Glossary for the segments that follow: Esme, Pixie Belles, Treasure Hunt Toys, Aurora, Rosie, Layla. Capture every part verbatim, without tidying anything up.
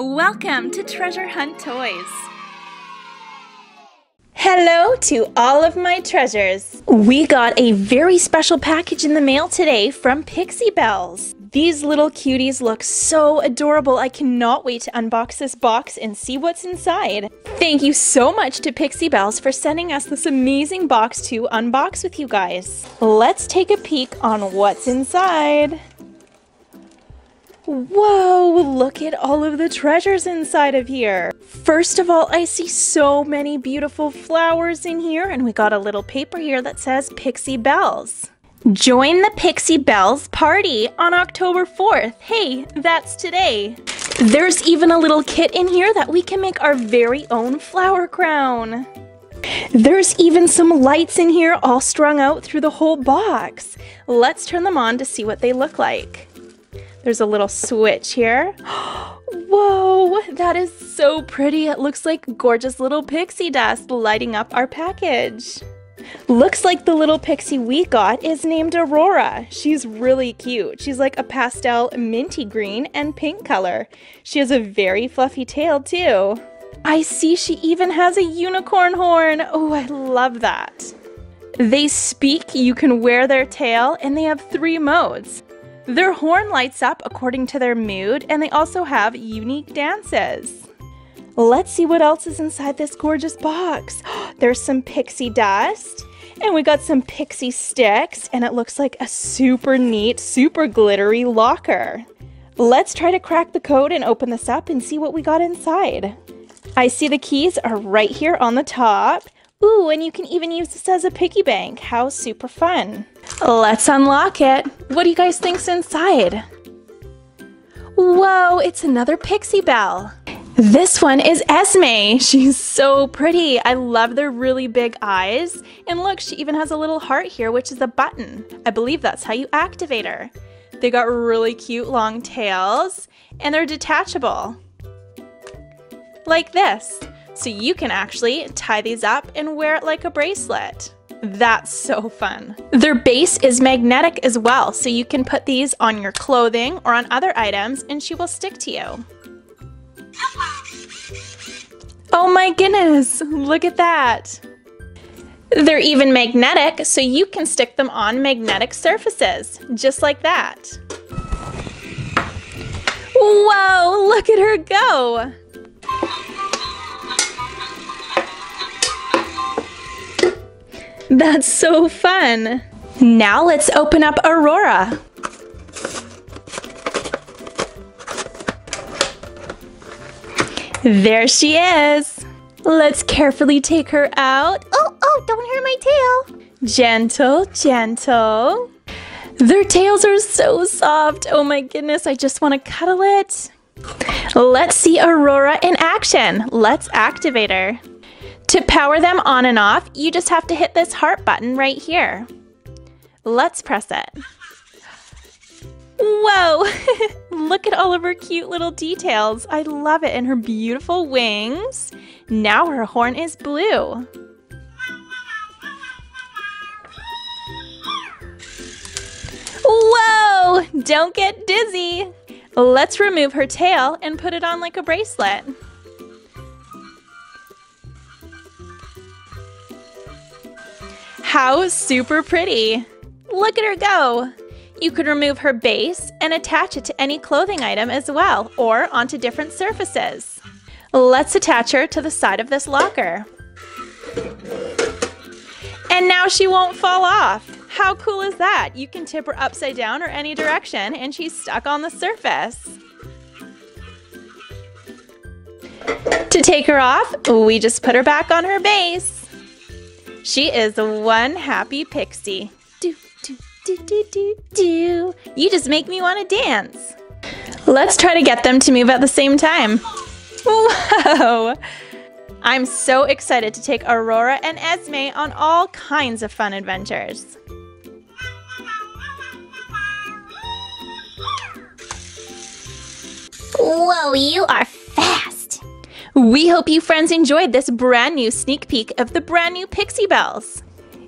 Welcome to Treasure Hunt Toys. Hello to all of my treasures. We got a very special package in the mail today from Pixie Belles. These little cuties look so adorable. I cannot wait to unbox this box and see what's inside. Thank you so much to Pixie Belles for sending us this amazing box to unbox with you guys. Let's take a peek on what's inside. Whoa, look at all of the treasures inside of here. First of all, I see so many beautiful flowers in here, and we got a little paper here that says Pixie Belles. Join the Pixie Belles party on October fourth. Hey, that's today. There's even a little kit in here that we can make our very own flower crown. There's even some lights in here all strung out through the whole box. Let's turn them on to see what they look like. There's a little switch here. Whoa, that is so pretty. It looks like gorgeous little pixie dust lighting up our package. Looks like the little pixie we got is named Aurora. She's really cute. She's like a pastel minty green and pink color. She has a very fluffy tail too. I see she even has a unicorn horn. Oh, I love that. They speak, you can wear their tail, and they have three modes. Their horn lights up according to their mood, and they also have unique dances. Let's see what else is inside this gorgeous box. There's some pixie dust, and we got some pixie sticks, and it looks like a super neat, super glittery locker. Let's try to crack the code and open this up and see what we got inside. I see the keys are right here on the top. Ooh, and you can even use this as a piggy bank. How super fun. Let's unlock it. What do you guys think's inside? Whoa, it's another Pixie Belle. This one is Esme. She's so pretty. I love their really big eyes. And look, she even has a little heart here, which is a button. I believe that's how you activate her. They got really cute long tails, and they're detachable. Like this. So you can actually tie these up and wear it like a bracelet. That's so fun. Their base is magnetic as well, so you can put these on your clothing or on other items and she will stick to you. Oh my goodness, look at that. They're even magnetic, so you can stick them on magnetic surfaces, just like that. Whoa, look at her go. That's so fun. Now let's open up Aurora. There she is. Let's carefully take her out. Oh, oh, don't hurt my tail. Gentle, gentle. Their tails are so soft. Oh my goodness, I just want to cuddle it. Let's see Aurora in action. Let's activate her. To power them on and off, you just have to hit this heart button right here. Let's press it. Whoa! Look at all of her cute little details. I love it. And her beautiful wings. Now her horn is blue. Whoa! Don't get dizzy. Let's remove her tail and put it on like a bracelet. How super pretty! Look at her go! You could remove her base and attach it to any clothing item as well, or onto different surfaces. Let's attach her to the side of this locker. And now she won't fall off! How cool is that? You can tip her upside down or any direction and she's stuck on the surface. To take her off, we just put her back on her base. She is one happy pixie. Do, do, do, do, do, do. You just make me want to dance. Let's try to get them to move at the same time. Whoa! I'm so excited to take Aurora and Esme on all kinds of fun adventures. Whoa, you are fast. We hope you friends enjoyed this brand new sneak peek of the brand new Pixie Belles.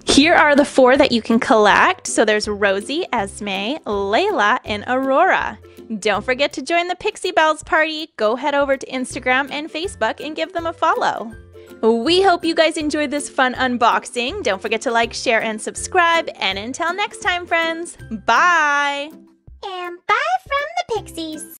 Here are the four that you can collect. So there's Rosie, Esme, Layla, and Aurora. Don't forget to join the Pixie Belles party. Go head over to Instagram and Facebook and give them a follow. We hope you guys enjoyed this fun unboxing. Don't forget to like, share, and subscribe. And until next time, friends, bye! And bye from the Pixies!